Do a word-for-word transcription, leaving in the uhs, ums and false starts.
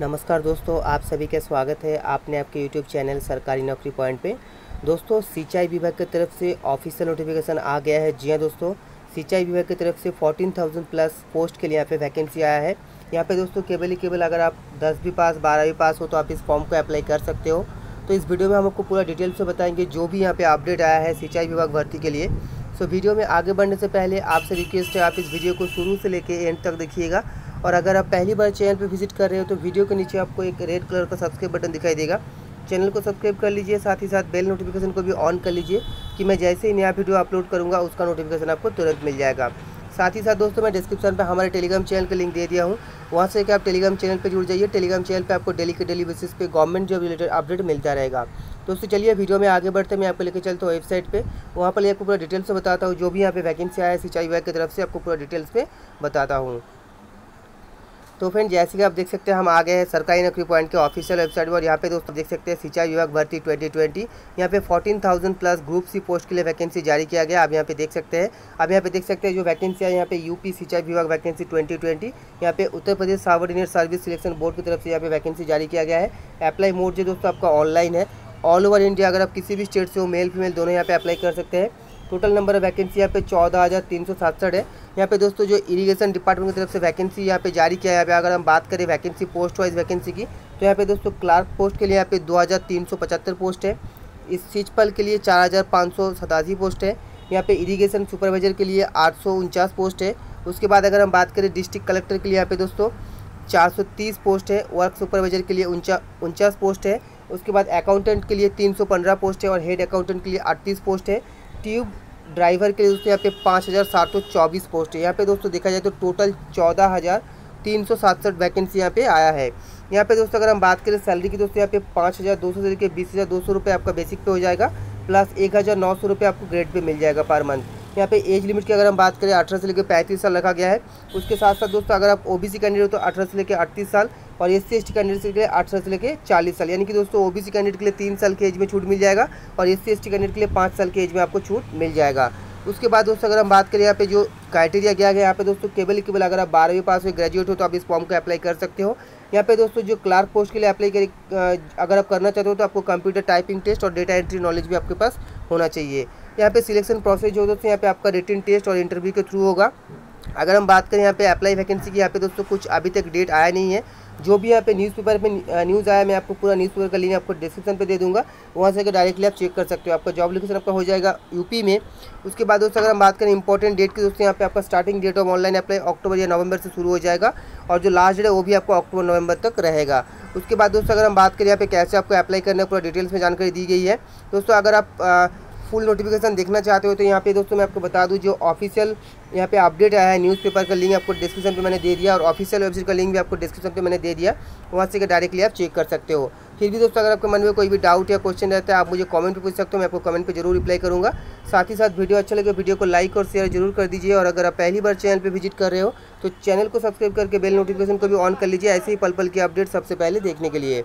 नमस्कार दोस्तों, आप सभी का स्वागत है आपने आपके यूट्यूब चैनल सरकारी नौकरी पॉइंट पे। दोस्तों, सिंचाई विभाग की तरफ से ऑफिशियल नोटिफिकेशन आ गया है। जी हां दोस्तों, सिंचाई विभाग की तरफ से चौदह हज़ार प्लस पोस्ट के लिए यहाँ पे वैकेंसी आया है। यहाँ पे दोस्तों केवल ही केवल अगर आप दस भी पास बारह भी पास हो तो आप इस फॉर्म को अप्लाई कर सकते हो। तो इस वीडियो में हम आपको पूरा डिटेल से बताएंगे जो भी यहाँ पर अपडेट आया है सिंचाई विभाग भर्ती के लिए। सो वीडियो में आगे बढ़ने से पहले आपसे रिक्वेस्ट है आप इस वीडियो को शुरू से लेकर एंड तक देखिएगा। और अगर आप पहली बार चैनल पर विजिट कर रहे हो तो वीडियो के नीचे आपको एक रेड कलर का सब्सक्राइब बटन दिखाई देगा। चैनल को सब्सक्राइब कर लीजिए, साथ ही साथ बेल नोटिफिकेशन को भी ऑन कर लीजिए कि मैं जैसे ही नया वीडियो अपलोड करूंगा उसका नोटिफिकेशन आपको तुरंत मिल जाएगा। साथ ही साथ दोस्तों, मैं डिस्क्रिप्शन पर हमारे टेलीग्राम चैनल का लिंक दे दिया हूँ, वहाँ से कि आप टेलीग्राम चैनल पर जुड़ जाइए। टेलीग्राम चैनल पर आपको डेली के डेली बेसिस पे गवर्नमेंट जॉब रिलेटेड अपडेट मिलता रहेगा। दोस्तों चलिए वीडियो में आगे बढ़ते हैं। मैं आपको लेकर चलता हूँ वेबसाइट पे, वहाँ पर आपको पूरा डिटेल्स से बताता हूँ जो भी यहाँ पे वैकेंसी आया है सिंचाई विभाग की तरफ से, आपको पूरा डिटेल्स पे बताता हूँ। तो फ्रेंड, जैसे कि आप देख सकते हैं हम आ गए हैं सरकारी नौकरी पॉइंट के ऑफिशियल वेबसाइट पर। यहाँ पे दोस्तों देख सकते हैं सिंचाई विभाग भर्ती ट्वेंटी ट्वेंटी, यहाँ पे चौदह हज़ार प्लस ग्रुप सी पोस्ट के लिए वैकेंसी जारी किया गया। आप यहाँ पे देख सकते हैं आप यहाँ पे देख सकते हैं जो वैकेंसी है यहाँ पे यूपी सिंचाई विभाग वैकेंसी ट्वेंटी ट्वेंटी, यहाँ पे Uttar Pradesh subordinate service selection board की तरफ से यहाँ पे वैकेंसी जारी किया गया है। अप्लाई मोड जो दोस्तों आपका ऑनलाइन है, ऑल ओवर इंडिया, अगर आप किसी भी स्टेट से हो, मेल फीमेल दोनों यहाँ पे अप्लाई कर सकते हैं। टोटल नंबर ऑफ वैकेंसी यहाँ पे चौदह हज़ार तीन सौ सड़सठ है। यहाँ पे दोस्तों जो इरिगेशन डिपार्टमेंट की तरफ से वैकेंसी यहाँ पे जारी किया है, यहाँ पे अगर हम बात करें वैकेंसी पोस्ट वाइज वैकेंसी की, तो यहाँ पे दोस्तों क्लार्क पोस्ट के लिए यहाँ पे दो हज़ार तीन सौ पचहत्तर पोस्ट है। इस सीचपल के लिए चार हज़ार पाँच सौ सतासी पोस्ट है। यहाँ पे इरीगेशन सुपरवाइजर के लिए आठ सौ उनचास पोस्ट है। उसके बाद अगर हम बात करें डिस्ट्रिक्ट कलेक्टर के लिए यहाँ पे दोस्तों चार सौ तीस पोस्ट है। वर्क सुपरवाइजर के लिए उनचा उनचास पोस्ट है। उसके बाद अकाउंटेंट के लिए तीन सौ पंद्रह पोस्ट है और हेड अकाउंटेंट के लिए अड़तीस पोस्ट है। ट्यूब ड्राइवर के लिए दोस्तों यहाँ पे पाँच हज़ार सात सौ चौबीस पोस्ट है। यहाँ पे दोस्तों देखा जाए तो टोटल चौदह हज़ार तीन सौ सड़सठ वैकेंसी यहाँ पे आया है। यहाँ पे दोस्तों अगर हम बात करें सैलरी की, दोस्तों यहाँ पे पाँच हज़ार दो सौ से लेकर बीस हज़ार दो सौ रुपये आपका बेसिक पे हो जाएगा, प्लस एक हज़ार नौ सौ रुपये आपको ग्रेड पे मिल जाएगा पर मंथ। यहाँ पे एज लिमिट की अगर हम बात करें अठारह से लेकर पैंतीस साल रखा गया है। उसके साथ साथ दोस्तों अगर आप ओबीसी कैंडिडेट हो तो अठारह से लेकर अड़तीस साल और S C S T candidate के लिए अठारह से लेकर चालीस साल, यानी कि दोस्तों ओबीसी कैंडिडेट के लिए तीन साल की एज में छूट मिल जाएगा और S C S T candidate के लिए पाँच साल की एज में आपको छूट मिल जाएगा। उसके बाद दोस्तों अगर हम बात करें यहाँ पे जो क्राइटेरिया किया गया है, यहाँ पे दोस्तों केवल केवल अगर आप बारहवीं पास हो, ग्रेजुएट हो तो आप इस फॉर्म को अप्लाई कर सकते हो। यहाँ पे दोस्तों जो क्लार्क पोस्ट के लिए अप्लाई कर अगर आप करना चाहते हो तो आपको कंप्यूटर टाइपिंग टेस्ट और डेटा एंट्री नॉलेज भी आपके पास होना चाहिए। यहाँ पे सिलेक्शन प्रोसेस जो दोस्तों यहाँ पे आपका रिटन टेस्ट और इंटरव्यू के थ्रू होगा। अगर हम बात करें यहाँ पे अप्लाई वैकेंसी की, यहाँ पे दोस्तों कुछ अभी तक डेट आया नहीं है। जो भी यहाँ पे न्यूज़पेपर में न्यूज़ आया, मैं आपको पूरा न्यूज़पेपर का लिंक आपको डिस्क्रिप्शन पे दे दूंगा, वहाँ से डायरेक्टली आप चेक कर सकते हो। आपका जॉब लोकेशन आपका हो जाएगा यूपी में। उसके बाद दोस्तों अगर हम बात करें इंपॉर्टेंट डेट की, दोस्तों यहाँ पे आपका starting date of online apply अक्टूबर या नवंबर से शुरू हो जाएगा और जो लास्ट डेट है वो भी आपको अक्टूबर नवंबर तक रहेगा। उसके बाद दोस्तों अगर हम बात करें यहाँ पे कैसे आपको अप्लाई करना है, पूरा डिटेल्स में जानकारी दी गई है। दोस्तों अगर आप फुल नोटिफिकेशन देखना चाहते हो तो यहाँ पे दोस्तों मैं आपको बता दूँ जो ऑफिशियल यहाँ पे अपडेट आया है, न्यूज़पेपर का लिंक आपको डिस्क्रिप्शन पे मैंने दे दिया और ऑफिशियल वेबसाइट का लिंक भी आपको डिस्क्रिप्शन पे मैंने दे दिया, वहाँ से डायरेक्टली आप चेक कर सकते हो। फिर भी दोस्तों अगर आपके मन में कोई भी डाउट या क्वेश्चन रहता है आप मुझे कमेंट पे पूछ सकते हो, मैं आपको कमेंट पे जरूर रिप्लाई करूँगा। साथ ही साथ वीडियो अच्छा लगे वीडियो को लाइक और शेयर जरूर कर दीजिए, और अगर आप पहली बार चैनल पर विजिट कर रहे हो तो चैनल को सब्सक्राइब करके बेल नोटिफिकेशन को भी ऑन कर लीजिए, ऐसे ही पल पल की अपडेट सबसे पहले देखने के लिए।